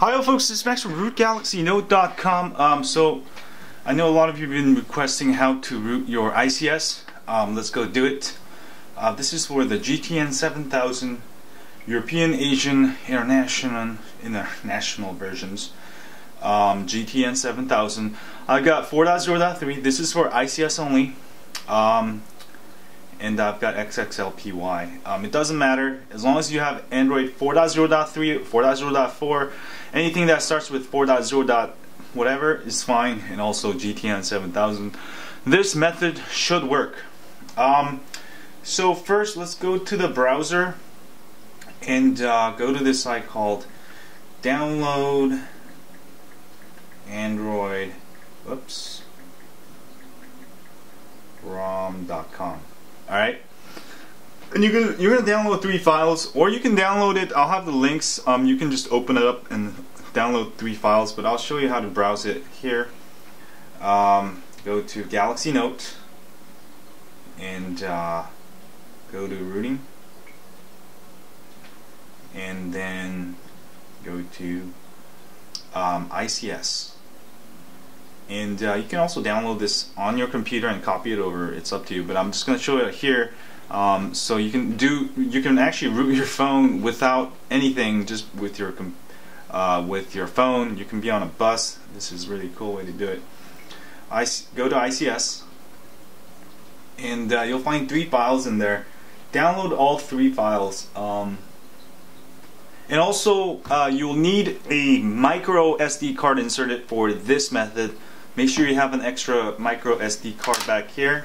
Hi folks, this is Max from RootGalaxyNote.com. So I know a lot of you have been requesting how to root your ICS. Let's go do it. This is for the GT-N7000 European, Asian, international versions. GT-N7000. I got 4.0.3. This is for ICS only. And I've got XXLPY. It doesn't matter as long as you have Android 4.0.3, 4.0.4, anything that starts with 4.0. whatever is fine, and also GT-N7000. This method should work. So first, let's go to the browser and go to this site called Download Android. Oops. ROM.com. Alright, and you're gonna download 3 files, or you can download it. I'll have the links. You can just open it up and download 3 files, but I'll show you how to browse it here. Go to Galaxy Note and go to Routing, and then go to ICS. And you can also download this on your computer and copy it over. It's up to you, but I'm just going to show it here. So you can actually root your phone without anything, just with your phone. You can be on a bus. This is a really cool way to do it. Go to ICS, and you'll find 3 files in there. Download all 3 files. And also, you'll need a micro SD card inserted for this method. Make sure you have an extra micro SD card back here,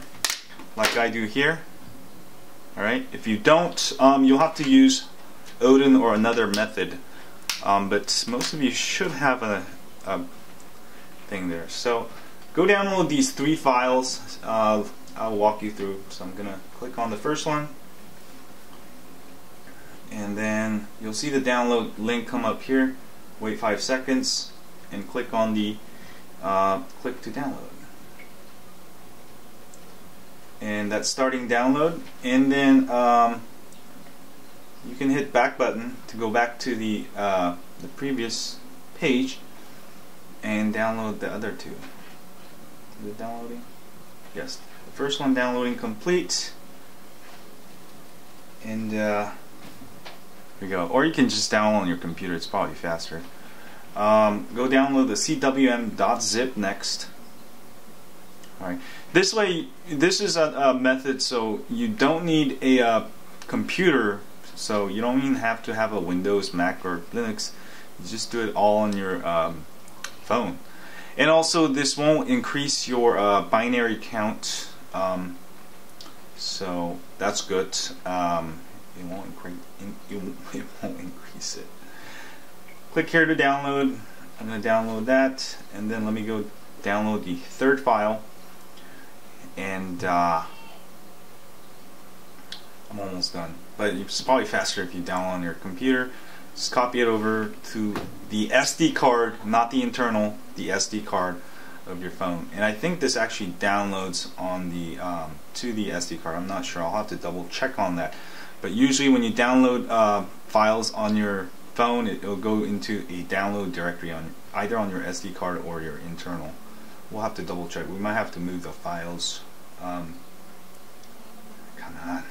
like I do here. Alright, if you don't, you'll have to use Odin or another method. But most of you should have a thing there. So, go download these 3 files. I'll walk you through. So I'm going to click on the first one, and then you'll see the download link come up here. Wait 5 seconds and click on the click to download, and that's starting download. And then you can hit back button to go back to the previous page and download the other 2. Is it downloading? Yes, the first one downloading complete, and here we go. Or you can just download on your computer, it's probably faster. Go download the CWM.zip next. Alright, this way, this is a method, so you don't need a computer, so you don't even have to have a Windows, Mac, or Linux. You just do it all on your phone. And also, this won't increase your binary count, so that's good. It won't increase it. Click here to download. I'm going to download that, and then let me go download the 3rd file. And I'm almost done, but it's probably faster if you download on your computer. Just copy it over to the SD card, not the internal, the SD card of your phone. And I think this actually downloads on the to the SD card. I'm not sure. I'll have to double check on that. But usually when you download files on your phone, it'll go into a download directory on either on your SD card or your internal. We'll have to double check. We might have to move the files. Come on.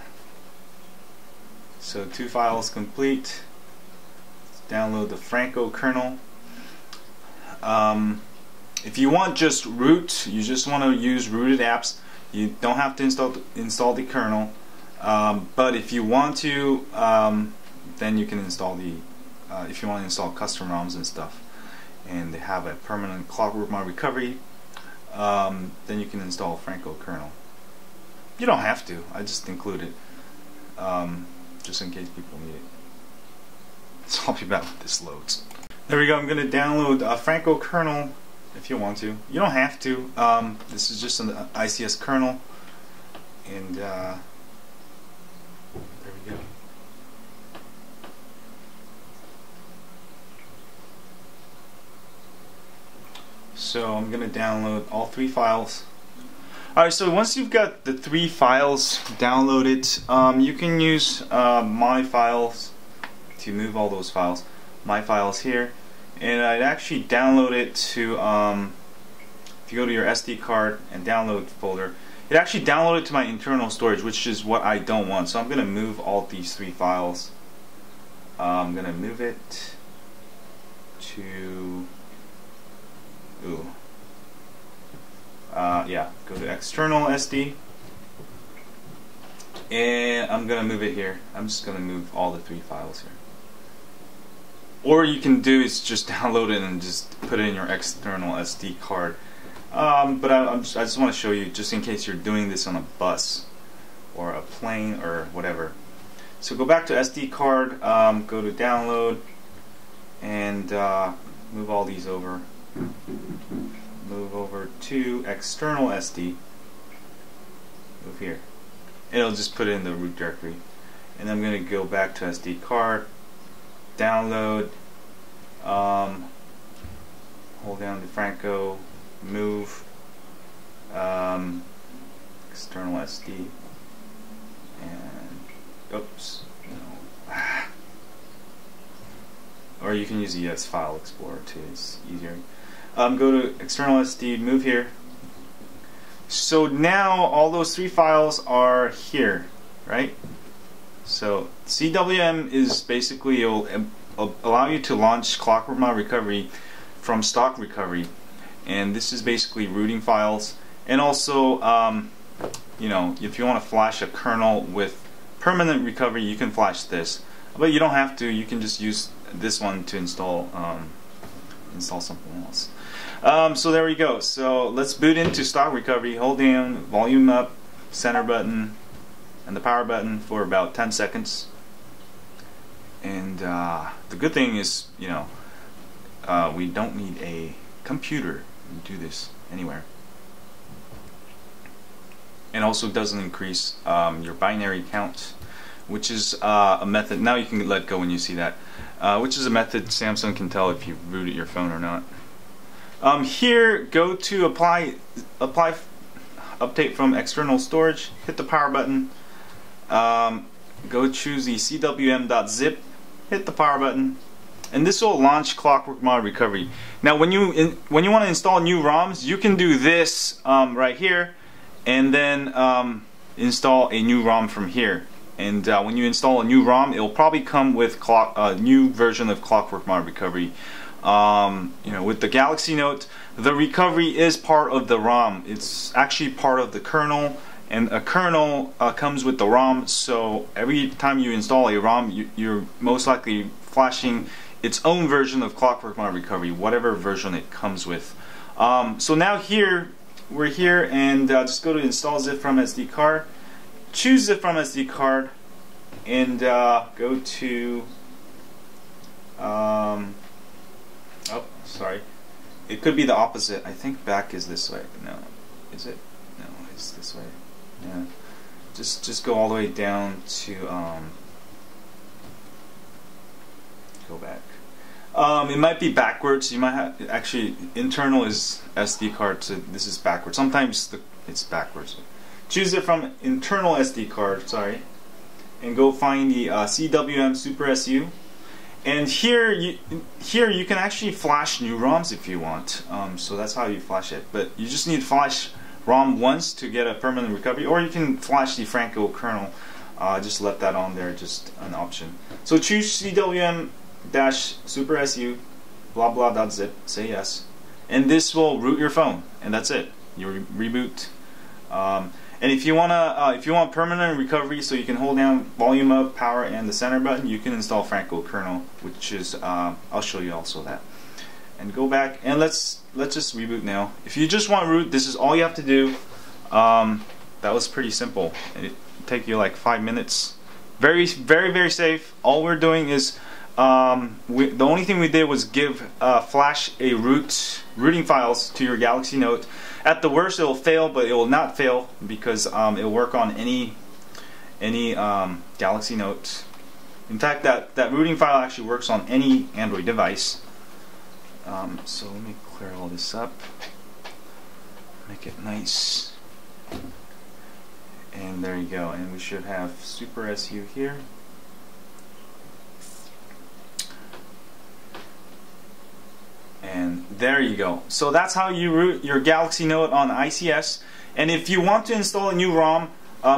So 2 files complete. Let's download the Franco kernel. If you want just root, you just want to use rooted apps. You don't have to install the kernel. But if you want to, then you can install the, if you want to install custom ROMs and stuff, and they have a permanent ClockworkMod Recovery, then you can install Franco kernel. You don't have to, I just include it, just in case people need it. So I'll be back when this loads. There we go, I'm going to download Franco kernel if you want to. You don't have to, this is just an ICS kernel, and there we go. So I'm going to download all 3 files. Alright, so once you've got the 3 files downloaded, you can use My Files to move all those files. My Files here, and I'd actually download it to, if you go to your SD card and download folder, it actually downloaded to my internal storage, which is what I don't want. So I'm going to move all these three files. I'm going to move it to, go to external SD. And I'm going to move it here. I'm just going to move all the three files here. Or you can do is just download it and just put it in your external SD card. But I just want to show you, just in case you're doing this on a bus or a plane or whatever. So go back to SD card, go to download, and move all these over. Move over to external SD. Move here. It'll just put it in the root directory. And I'm going to go back to SD card, download, hold down the Franco, move, external SD, and oops, no. Or you can use the ES file explorer too, it's easier. Go to external SD, move here. So now all those three files are here, right? So CWM is basically, it'll allow you to launch ClockworkMod Recovery from stock recovery, and this is basically rooting files. And also, you know, if you want to flash a kernel with permanent recovery, you can flash this, but you don't have to. You can just use this one to install something else. So there we go. So let's boot into stock recovery. Hold down volume up, center button, and the power button for about 10 seconds. And the good thing is, you know, we don't need a computer to do this anywhere. And also doesn't increase your binary count, which is a method, now you can let go when you see that, which is a method Samsung can tell if you rooted your phone or not. Here, go to apply update from external storage, hit the power button, go choose the cwm.zip, hit the power button, and this will launch ClockworkMod Recovery. Now when you want to install new ROMs, you can do this right here, and then install a new ROM from here. And when you install a new ROM, it'll probably come with a new version of ClockworkMod Recovery. You know, with the Galaxy Note, the recovery is part of the ROM. It's actually part of the kernel, and a kernel comes with the ROM. So every time you install a ROM, you're most likely flashing its own version of ClockworkMod Recovery, whatever version it comes with. So now here, we're here, and just go to install zip from SD card, choose zip from SD card, and go to. Oh, sorry. It could be the opposite. I think back is this way. No, is it? No, it's this way. Yeah. Just go all the way down to go back. It might be backwards. You might have actually internal is SD card, so this is backwards. Sometimes it's backwards. Choose it from internal SD card. Sorry, and go find the CWM SuperSU. And here you can actually flash new ROMs if you want. So that's how you flash it. But you just need to flash ROM once to get a permanent recovery, or you can flash the Franco kernel. Just left that on there, just an option. So choose CWM-SuperSU blah blah .zip, say yes, and this will root your phone, and that's it. You reboot. And if you want permanent recovery, so you can hold down volume up, power, and the center button, you can install Franco kernel, which is I'll show you also that. And go back, and let's just reboot now. If you just want root, this is all you have to do. That was pretty simple. It take you like 5 minutes. Very, very, very safe. All we're doing is the only thing we did was give flash a rooting files to your Galaxy Note. At the worst, it'll fail, but it will not fail because it'll work on any Galaxy Note. In fact, that rooting file actually works on any Android device. So let me clear all this up, make it nice, and there you go. And we should have SuperSU here. There you go. So that's how you root your Galaxy Note on ICS. And if you want to install a new ROM,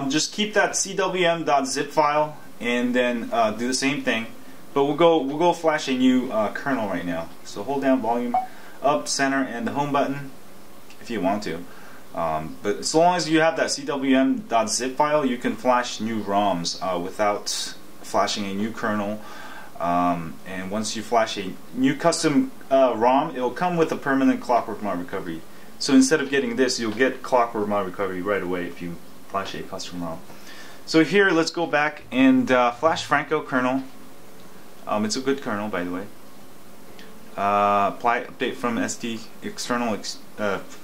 just keep that CWM.zip file and then do the same thing. But we'll go flash a new kernel right now. So hold down volume up, center, and the home button if you want to. But as long as you have that CWM.zip file, you can flash new ROMs without flashing a new kernel. And once you flash a new custom ROM, it will come with a permanent ClockworkMod Recovery. So instead of getting this, you'll get ClockworkMod Recovery right away if you flash a custom ROM. So here, let's go back and flash Franco kernel. It's a good kernel, by the way. Apply update from SD external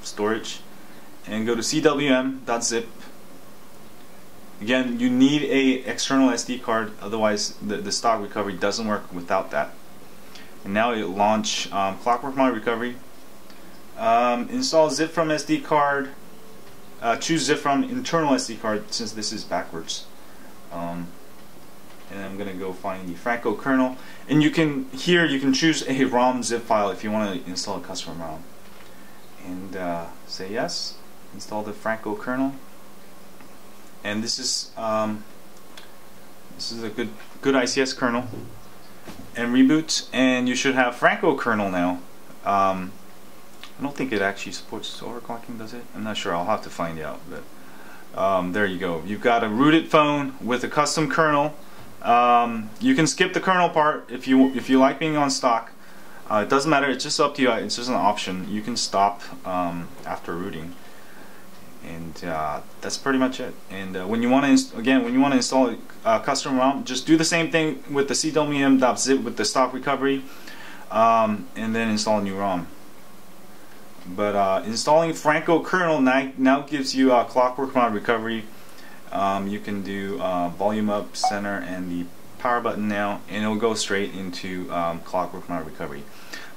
storage, and go to CWM.zip. Again, you need a external SD card, otherwise the stock recovery doesn't work without that. And now it'll launch ClockworkMod Recovery. Install zip from SD card. Choose zip from internal SD card since this is backwards. And I'm gonna go find the Franco kernel. And you can here you can choose a ROM zip file if you want to install a custom ROM. And say yes. Install the Franco kernel. And this is a good ICS kernel, and reboot, and you should have Franco kernel now. I don't think it actually supports overclocking, does it? I'm not sure. I'll have to find out. But there you go. You've got a rooted phone with a custom kernel. You can skip the kernel part if you like being on stock. It doesn't matter. It's just up to you. It's just an option. You can stop after rooting. And that's pretty much it. And when you want to, again, when you want to install a custom ROM, just do the same thing with the CWM.zip with the stock recovery, and then install a new ROM. But installing Franco kernel now gives you ClockworkMod Recovery. You can do volume up, center, and the power button now, and it'll go straight into ClockworkMod Recovery.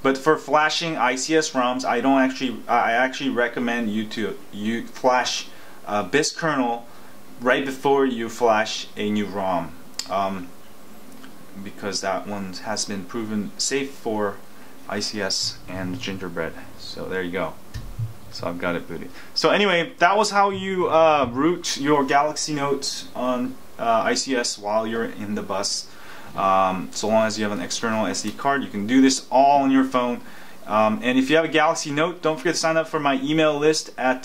But for flashing ICS ROMs, I actually recommend you to flash BIS kernel right before you flash a new ROM, because that one has been proven safe for ICS and Gingerbread. So there you go. So I've got it booted. So anyway, that was how you root your Galaxy Note on ICS while you're in the bus. So long as you have an external SD card, you can do this all on your phone. And if you have a Galaxy Note, don't forget to sign up for my email list at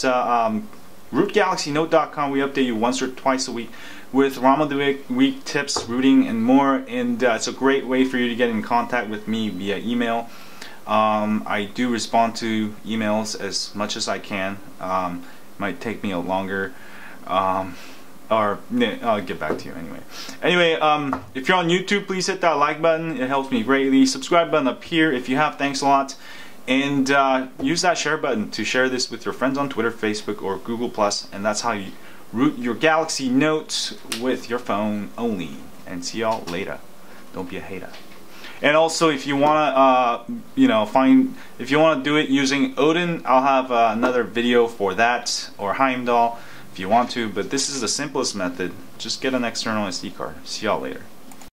rootgalaxynote.com. We update you once or twice a week with ROM of the Week tips, rooting, and more. And it's a great way for you to get in contact with me via email. I do respond to emails as much as I can. It might take me a longer or I'll get back to you anyway. If you're on YouTube, please hit that like button. It helps me greatly. Subscribe button up here if you have. Thanks a lot. And use that share button to share this with your friends on Twitter, Facebook, or Google+. And that's how you root your Galaxy Note with your phone only. And see y'all later. Don't be a hater. And also, if you wanna, if you wanna do it using Odin, I'll have another video for that, or Heimdall. If you want to, but this is the simplest method. Just get an external SD card. See y'all later.